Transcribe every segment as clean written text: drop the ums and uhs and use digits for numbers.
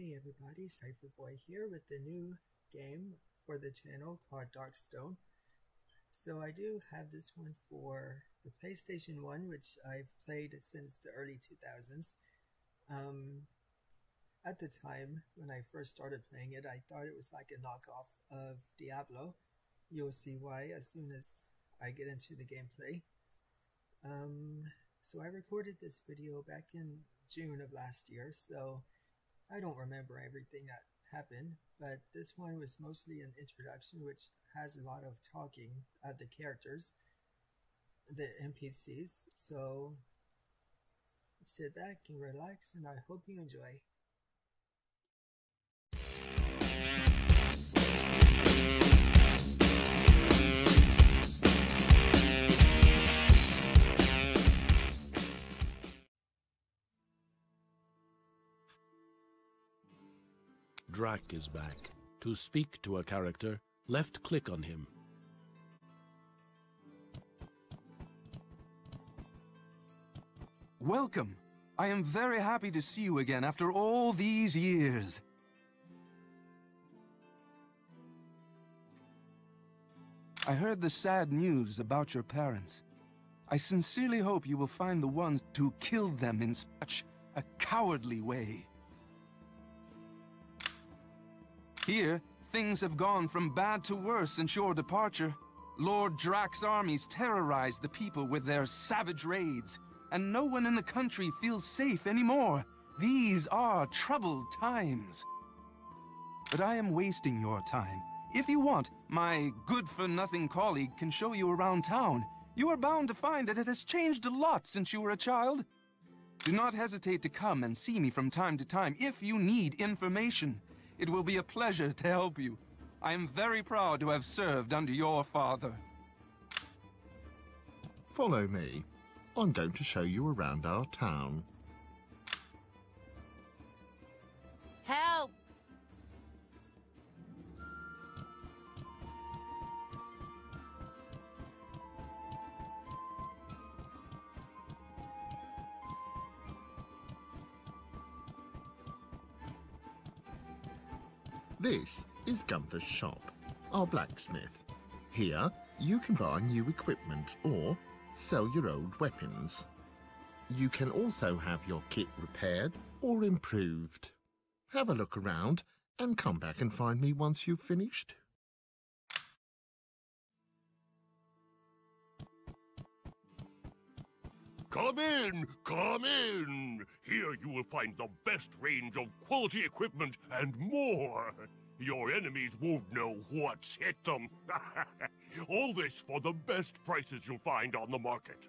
Hey everybody, Cypherboy here with the new game for the channel called Darkstone. So I do have this one for the PlayStation 1, which I've played since the early 2000s. At the time when I first started playing it, I thought it was like a knockoff of Diablo. You'll see why as soon as I get into the gameplay. So I recorded this video back in June of last year, so I don't remember everything that happened, but this one was mostly an introduction which has a lot of talking of the characters, the NPCs, so sit back and relax and I hope you enjoy. Draak is back. To speak to a character, left-click on him. Welcome! I am very happy to see you again after all these years. I heard the sad news about your parents. I sincerely hope you will find the ones who killed them in such a cowardly way. Here, things have gone from bad to worse since your departure. Lord Draak's armies terrorized the people with their savage raids, and no one in the country feels safe anymore. These are troubled times. But I am wasting your time. If you want, my good-for-nothing colleague can show you around town. You are bound to find that it has changed a lot since you were a child. Do not hesitate to come and see me from time to time if you need information. It will be a pleasure to help you. I am very proud to have served under your father. Follow me. I'm going to show you around our town. Help! This is Gunther's shop, our blacksmith. Here, you can buy new equipment or sell your old weapons. You can also have your kit repaired or improved. Have a look around and come back and find me once you've finished. Come in! Come in! Here you will find the best range of quality equipment and more! Your enemies won't know what's hit them! All this for the best prices you'll find on the market!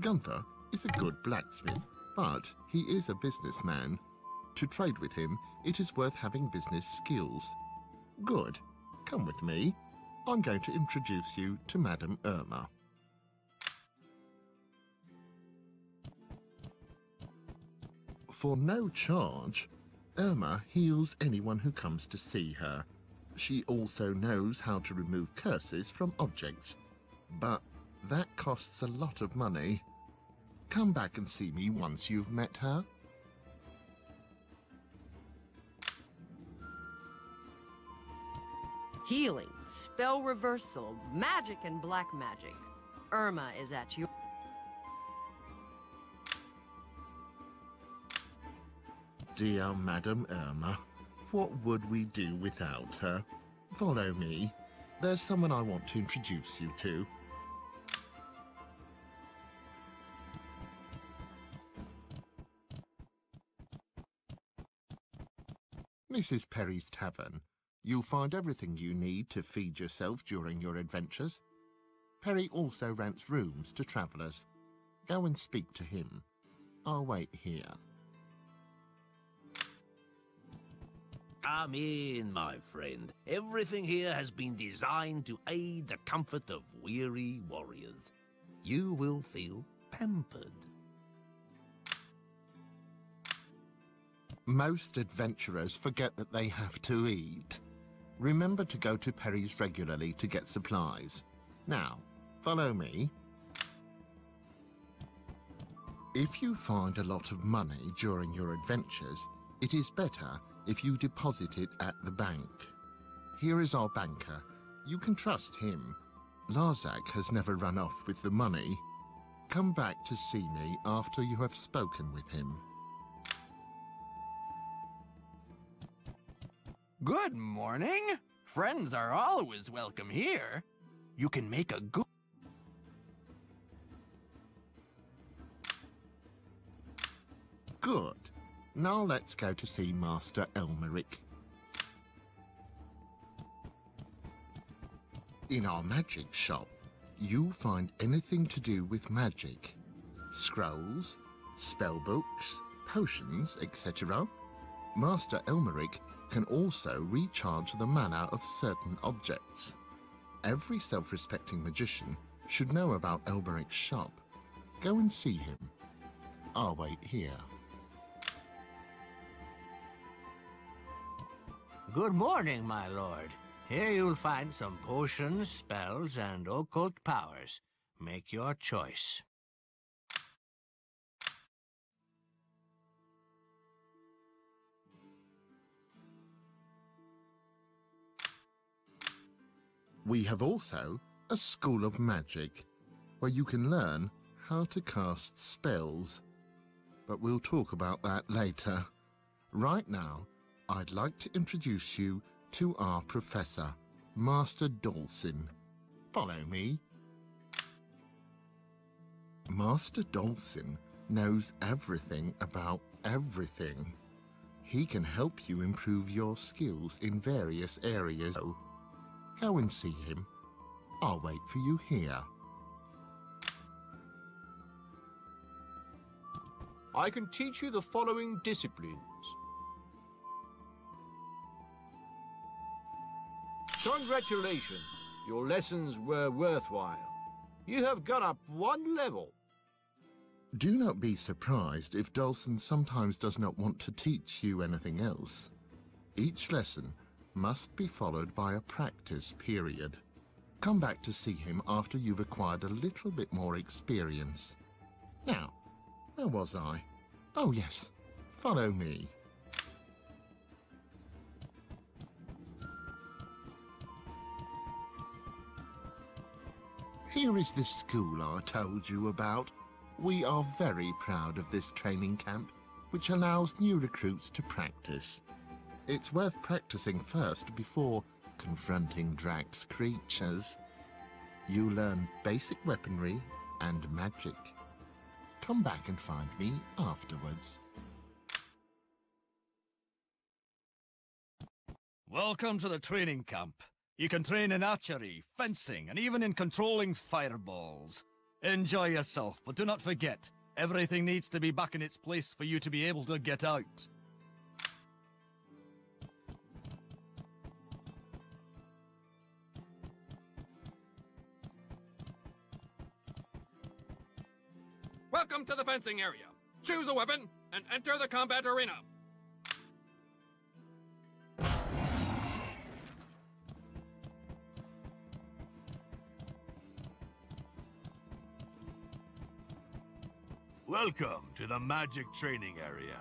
Gunther is a good blacksmith, but he is a businessman. To trade with him, it is worth having business skills. Good. Come with me. I'm going to introduce you to Madame Irma. For no charge, Irma heals anyone who comes to see her. She also knows how to remove curses from objects, but that costs a lot of money. Come back and see me once you've met her. Healing, spell reversal, magic and black magic. Irma is at your... Dear Madame Irma, what would we do without her? Follow me. There's someone I want to introduce you to. This is Perry's Tavern. You'll find everything you need to feed yourself during your adventures. Perry also rents rooms to travellers. Go and speak to him. I'll wait here. Come in, my friend. Everything here has been designed to aid the comfort of weary warriors. You will feel pampered. Most adventurers forget that they have to eat. Remember to go to Perry's regularly to get supplies. Now, follow me. If you find a lot of money during your adventures, it is better if you deposit it at the bank. Here is our banker. You can trust him. Lazac has never run off with the money. Come back to see me after you have spoken with him. Good morning. Friends are always welcome here. You can make a good... Good. Now let's go to see Master Elmerick. In our magic shop, you'll find anything to do with magic. Scrolls, spellbooks, potions, etc. Master Elmerick can also recharge the mana of certain objects. Every self-respecting magician should know about Elmerick's shop. Go and see him. I'll wait here. Good morning, my lord. Here you'll find some potions, spells, and occult powers. Make your choice. We have also a school of magic, where you can learn how to cast spells. But we'll talk about that later. Right now, I'd like to introduce you to our professor, Master Dalson. Follow me. Master Dalson knows everything about everything. He can help you improve your skills in various areas. Go and see him. I'll wait for you here. I can teach you the following disciplines. Congratulations, your lessons were worthwhile. You have gone up one level. Do not be surprised if Dalson sometimes does not want to teach you anything else. Each lesson must be followed by a practice period. Come back to see him after you've acquired a little bit more experience. Now, where was I? Oh yes, follow me. Here is this school I told you about. We are very proud of this training camp, which allows new recruits to practice. It's worth practicing first before confronting Draak's creatures. You learn basic weaponry and magic. Come back and find me afterwards. Welcome to the training camp. You can train in archery, fencing, and even in controlling fireballs. Enjoy yourself, but do not forget, everything needs to be back in its place for you to be able to get out. Welcome to the fencing area. Choose a weapon and enter the combat arena. Welcome to the magic training area.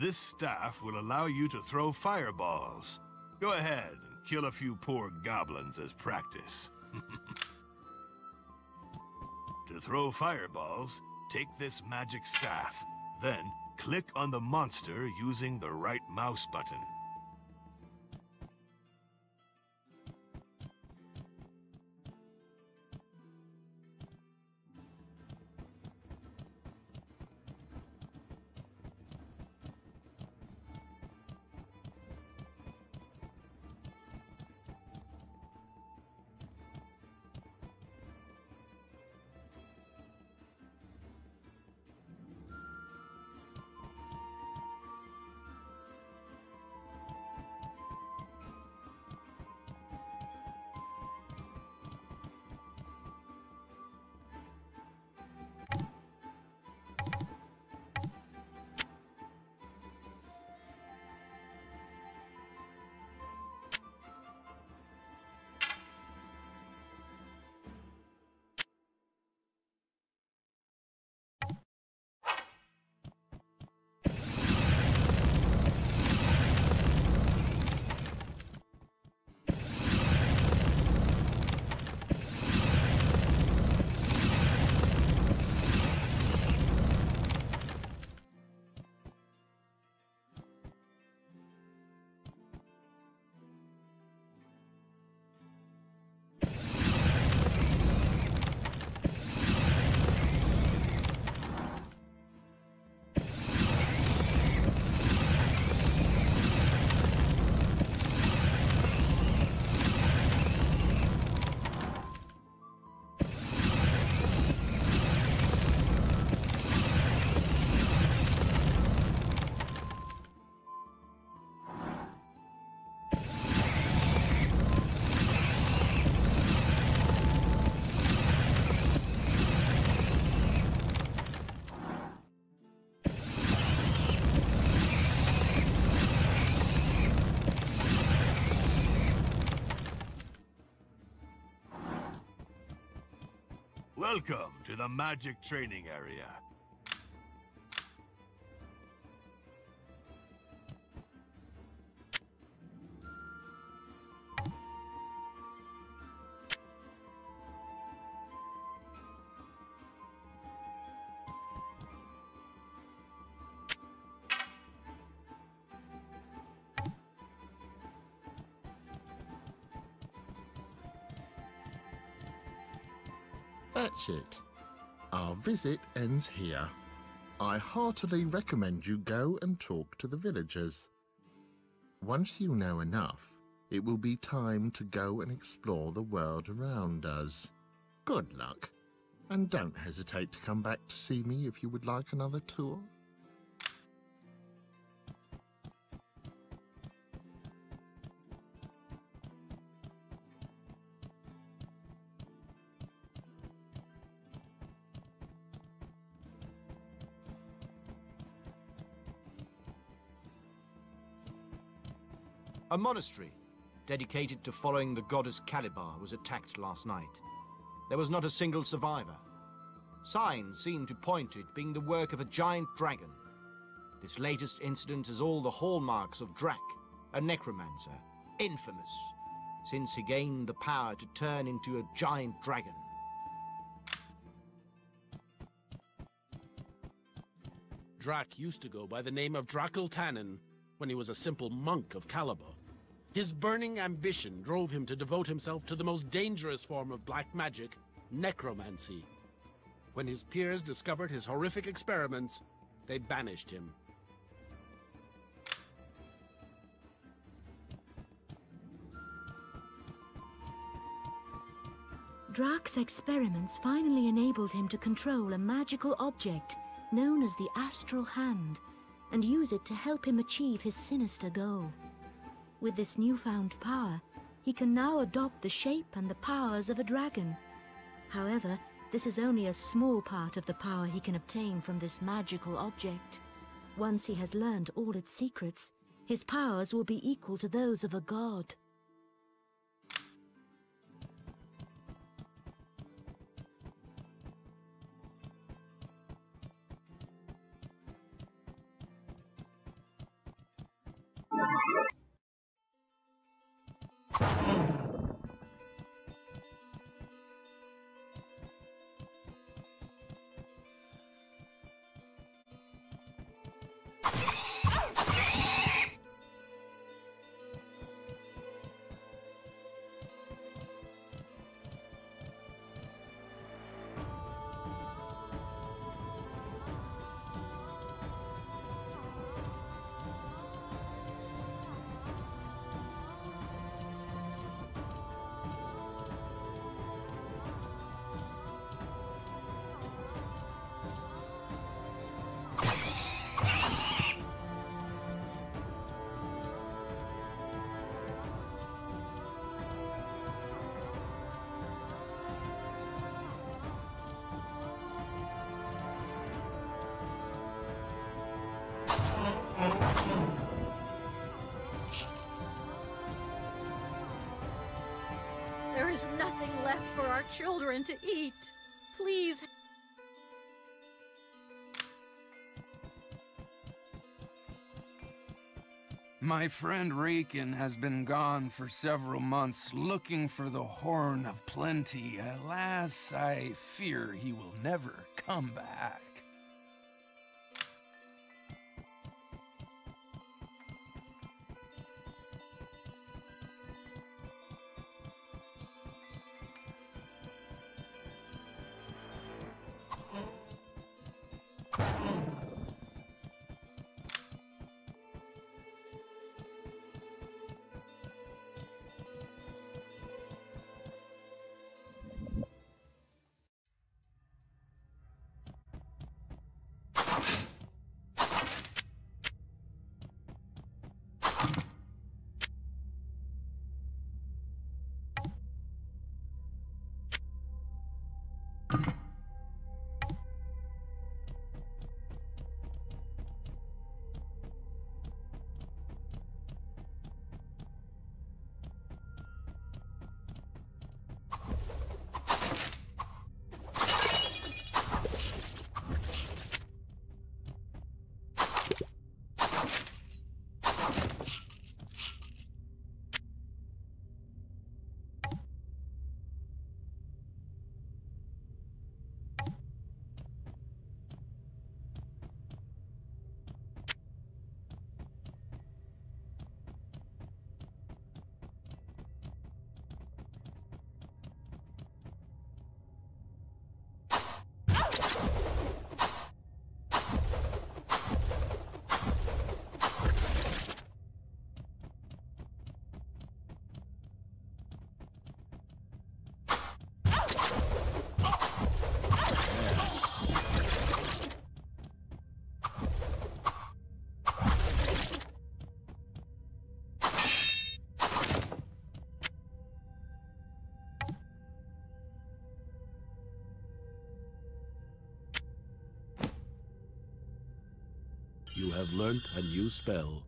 This staff will allow you to throw fireballs. Go ahead and kill a few poor goblins as practice. To throw fireballs, take this magic staff. Then, click on the monster using the right mouse button. Welcome to the magic training area. That's it. Our visit ends here. I heartily recommend you go and talk to the villagers. Once you know enough, it will be time to go and explore the world around us. Good luck, and don't hesitate to come back to see me if you would like another tour. A monastery dedicated to following the goddess Calibar was attacked last night. There was not a single survivor. Signs seem to point to it being the work of a giant dragon. This latest incident has all the hallmarks of Draak, a necromancer, infamous, since he gained the power to turn into a giant dragon. Draak used to go by the name of Dracul Tannen when he was a simple monk of Calibar. His burning ambition drove him to devote himself to the most dangerous form of black magic, necromancy. When his peers discovered his horrific experiments, they banished him. Draak's experiments finally enabled him to control a magical object known as the Astral Hand, and use it to help him achieve his sinister goal. With this newfound power, he can now adopt the shape and the powers of a dragon. However, this is only a small part of the power he can obtain from this magical object. Once he has learned all its secrets, his powers will be equal to those of a god. There is nothing left for our children to eat. Please. My friend Rakin has been gone for several months looking for the Horn of Plenty. Alas, I fear he will never come back. you have learnt a new spell.